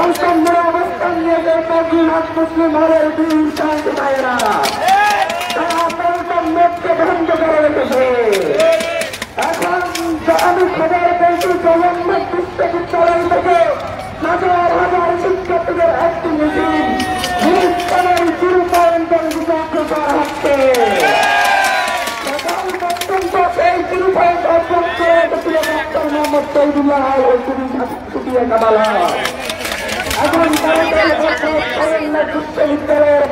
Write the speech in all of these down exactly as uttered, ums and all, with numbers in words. অবস্থান নিয়ে মুসলিম হলের বীর শান্ত ভাইয়েরা তারা পৌষম্যকে বন্ধ করে রেখেছে। এখন আমি সবার বলছি জগন্ম বিশ্ববিদ্যালয় থেকে হাজার হাজার শিক্ষার্থীদের একটি মিছিল বিশ্ববিদ্যালয়ের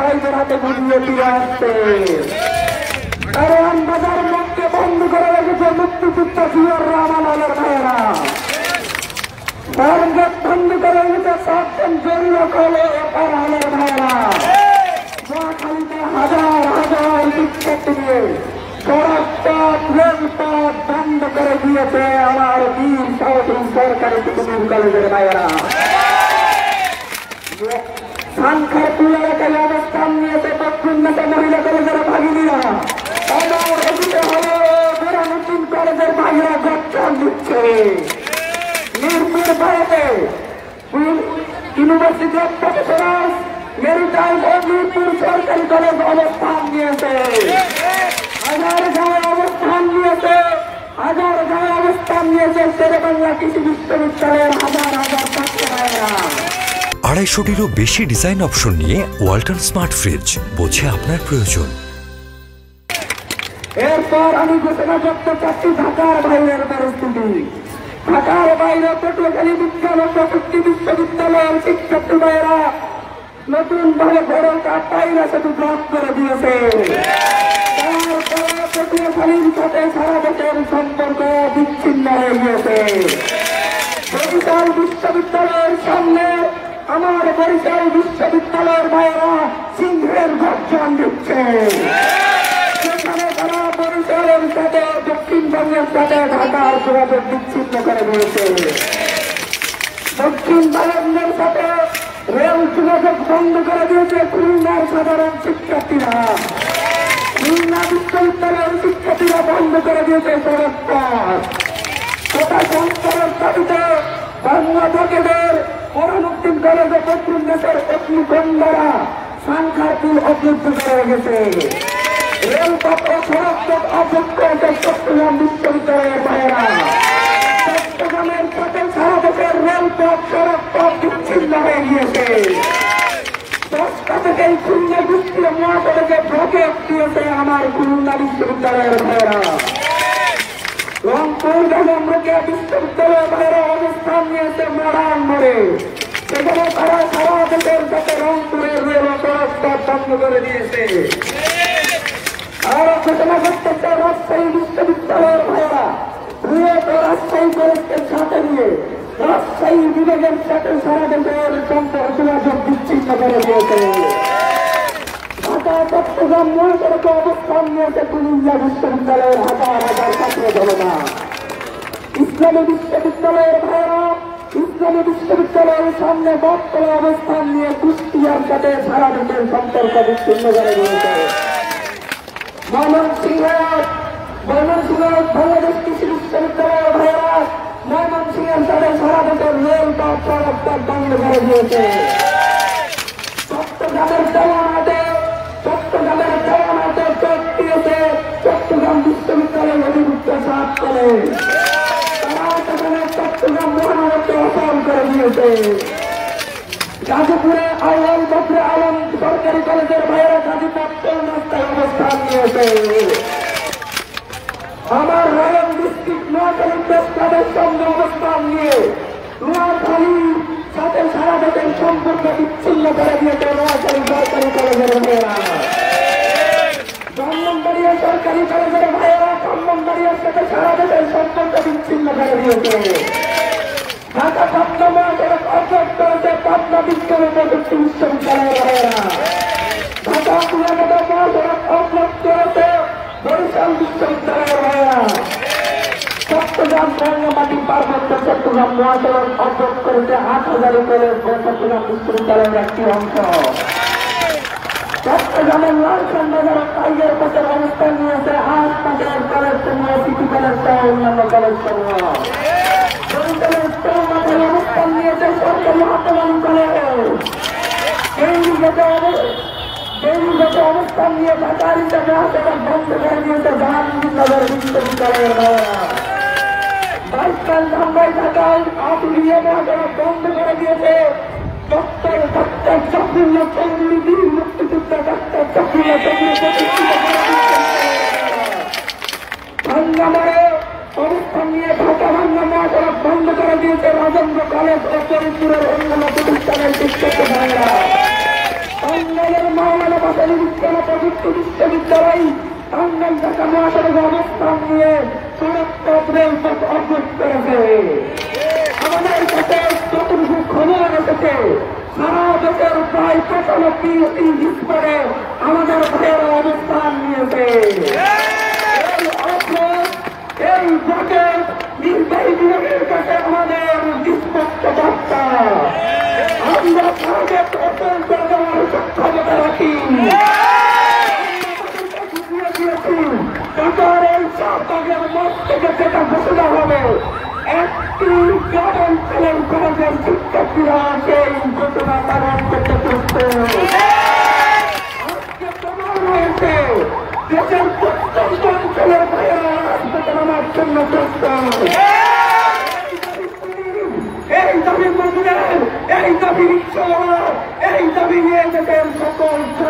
বাইরের হাতে ঘুরিয়ে ফিরে আসছে। কারণ বাজার মধ্যে বন্ধ করে রেখেছে মুক্তিযুদ্ধ জিয়াউর রহমানের ভাইয়েরা, বন্ধ করে রেখেছে সবচেয়ে জরুরি কলে এপারের ভাইয়েরা। নোয়াখালীতে হাজার হাজার শিক্ষার্থী নিয়ে বন্ধ করে দিয়েছে আমার বীর সাহসী সরকারি পৃথিবীর কলেজের ভাইয়েরা। সংখ্যাপুর এলাকায় অবস্থান নিয়েছে পশ্চিমবঙ্গ মহিলা কলেজের ভাগিনীরা, আমার অভিযোগ হলো যারা নতুন কলেজের ভাইয়েরা যোগদান দিচ্ছে। মিরপুর ভারতে ইউনিভার্সিটি অফ প্রফেশনালস মেরিটাইম ও মিরপুর সরকারি কলেজ অবস্থান নিয়েছে। হাজার গায়ে অবস্থান নিয়েছে হাজার গায়ে অবস্থান নিয়েছে শেরেবাংলা কৃষি বিশ্ববিদ্যালয়ের হাজার হাজার ছাত্র ভাইয়েরা। আড়াইশোটিরও বেশি ডিজাইন অপশন নিয়ে ওয়ালটন স্মার্ট ফ্রিজ বোঝে আপনার প্রয়োজন। এরপর আমি ঘোষণা করতে চাচ্ছি ঢাকার বাইরের পরিস্থিতি। ঢাকার বাইরে পটুয়াখালী বিজ্ঞান ও প্রযুক্তি বিশ্ববিদ্যালয়ের শিক্ষার্থী ভাইয়েরা নতুন ভাবে ঘরের কাটাইরা সেতু ব্লক করে দিয়েছে। তারপরে পটুয়াখালীর সাথে সারা দেশের সম্পর্ক বিচ্ছিন্ন হয়ে গিয়েছে। বরিশাল বিশ্ববিদ্যালয়ের সামনে আমার বরিশাল বিশ্ববিদ্যালয়ের ভাইয়েরা সিংহের গর্জন দিচ্ছে। সেখানে তারা বরিশালের সাথে দক্ষিণবঙ্গের সাথে ঢাকার যোগাযোগ বিচ্ছিন্ন করে দিয়েছে। দক্ষিণবঙ্গের সাথে রেল যোগাযোগ বন্ধ করে দিয়েছে খুলনার সাধারণ শিক্ষার্থীরা। খুলনা বিশ্ববিদ্যালয়ের শিক্ষার্থীরা বন্ধ করে দিয়েছে সড়ক পথ। কোটা সংস্কারের দাবিতে বাংলাদেশের পরমুক্তিম কলেজে পশ্চিম দেশের অগ্নিকন্ধারা সংখ্যাপুর অবরুদ্ধ করে রেখেছে। রেলপথ ও সড়কপথ অবরুদ্ধ হয়েছে চট্টগ্রাম বিশ্ববিদ্যালয়ের ভাইয়েরা। চট্টগ্রামের সাথে সারা দেশের রেলপথ সড়কপথ বিচ্ছিন্ন হয়ে গিয়েছে। দশটা থেকেই খুলনা বিশ্বীয় মহাসড়কে ভোগে দিয়েছে আমার খুলনা বিশ্ববিদ্যালয়ের ভাইয়েরা। রংপুর ঢাকা বিশ্ববিদ্যালয়ের বাইরে অবস্থান নিয়েছে মরান মোড়ে। সেখানে তারা সারা দেশের সাথে রংপুরের রেল সড়কপথ বন্ধ করে দিয়েছে। আরো ঘোষণা করতে চাই রাজশাহী বিশ্ববিদ্যালয়ের ভাইরা বৃহৎ রাজশাহী কলেজের সাথে নিয়ে রাজশাহী বিভাগের সাথে সারা দেশের সম্পর্ক যোগাযোগ বিচ্ছিন্ন করে দিয়েছে। ঢাকা চট্টগ্রাম মহাসড়কে অবস্থান নিয়েছে কুমিল্লা বিশ্ববিদ্যালয়ের হাজার হাজার ছাত্র জনতা। ইসলামী বিশ্ববিদ্যালয়ের ভাইরা ইসলামী বিশ্ববিদ্যালয়ের সামনে বটতলা অবস্থান নিয়ে কুষ্টিয়ার সাথে সারা দেশের সম্পর্ক বিচ্ছিন্ন করে দিয়েছে। ময়মনসিংহ ময়মনসিংহ বাংলাদেশ কৃষি বিশ্ববিদ্যালয়ের ভাইরা ময়মনসিংহের সাথে সারা দেশের রেল পথ সড়কপথ বন্ধ করে দিয়েছে। চট্টগ্রামের দেওয়ানাতে চট্টগ্রামের দেওয়ানাতে চোখ দিয়েছে চট্টগ্রাম বিশ্ববিদ্যালয়ের অধিভুক্ত সাত কলেজ। চট্টগ্রাম মহানগরকে অপহরণ করে দিয়েছে। গাজীপুরে আওয়াল বদরে আলম সরকারি কলেজের বাইরে গাজীপুর রাস্তায় অবস্থান নিয়েছে। আমার রায়ন ডিস্ট্রিক্ট নোয়াখালী প্রেস ক্লাবের সঙ্গে অবস্থান নিয়ে নোয়াখালীর সাথে সারা দেশের সম্পর্ক বিচ্ছিন্ন করে দিয়েছে নোয়াখালী সরকারি কলেজের ভাইয়েরা। ব্রাহ্মণবাড়িয়া সরকারি কলেজের ভাইয়েরা ব্রাহ্মণবাড়িয়ার সাথে সারা দেশের সম্পর্ক বিচ্ছিন্ন করে দিয়েছে। ঢাকা পাবনা মহাসড়ক অবরোধ করেছে পাবনা বিজ্ঞান ও প্রযুক্তি বিশ্ববিদ্যালয়ের ভাইয়েরা। ঢাকা পুরাঘাটা মহাসড়ক অবরোধ করেছে বরিশাল বিশ্ববিদ্যালয়ের ভাইয়েরা। চট্টগ্রাম রাঙ্গামাটি পার্বত্য চট্টগ্রাম মহাসড়ক অবরোধ করেছে আট হাজার কলেজ চট্টগ্রাম বিশ্ববিদ্যালয়ের একটি অংশ। চট্টগ্রামের লালখান বাজারের টাইগার পাশের অবস্থান নিয়েছে আশপাশের কলেজ সমূহ সিটি কলেজ সহ অন্যান্য কলেজ সমূহ। বরিশালের চৌমাথায় অবস্থান নিয়েছে সরকারি হাতেবান কলেজ। যত অবস্থান নিয়ে বাঙালিতে বন্ধ করে দিয়েছে জাহাঙ্গীরনগর বিশ্ববিদ্যালয়ের বাইশ সাল ধাম্বাই ঢাকায় আটুলিয়া মহাজনা বন্ধ করে দিয়েছে ডক্টর ডাক্তার চক্রুল্লাহ চৌধুরী বীর মুক্তিযোদ্ধা ডাক্তার চক্রুল্লাহ চৌধুরী অবস্থান নিয়ে ঢাকা ভাঙ্গা মহাজনা বন্ধ করে দিয়েছে রাজেন্দ্র কলেজ ও চরিপুরের অন্যান্য প্রতিষ্ঠানের শিক্ষক ভাইরা। টাঙ্গাইলের মাওলানা ভাসানী বিজ্ঞান ও প্রযুক্তি বিশ্ববিদ্যালয় টাঙ্গাইল ঢাকা মহাসড়কে অবস্থান নিয়ে সড়ক রেলপথ অবরোধ করেছে। আমাদের কাছে চতুর্থ খবর এসেছে সারা দেশের প্রায় পঁচানব্বই ইঞ্চিস করে আমাদের ভাইয়েরা অবস্থান নিয়েছে। এই অবরোধ এই ভোটের নির্বাহী বিভাগের কাছে আমাদের নিষ্পক্ষ বার্তা আমরা ভারতের অর্জন করে দেওয়ার সক্ষমতা রাখি। কাতারের শাহবাগের মত থেকে যেটা ঘোষণা হবে একটি গার্ডেন প্ল্যান কলেজের শিক্ষার্থীরা সেই ঘোষণা পালন করতে চলছে। আজকে প্রমাণ হয়েছে দেশের প্রত্যন্ত অঞ্চলের ভাইয়েরা রাজপথে নামার জন্য প্রস্তুত। এই দাবি মন্দিরের এই দাবি রিক্সাওয়ালা এই দাবি নিয়ে যেতেন সকল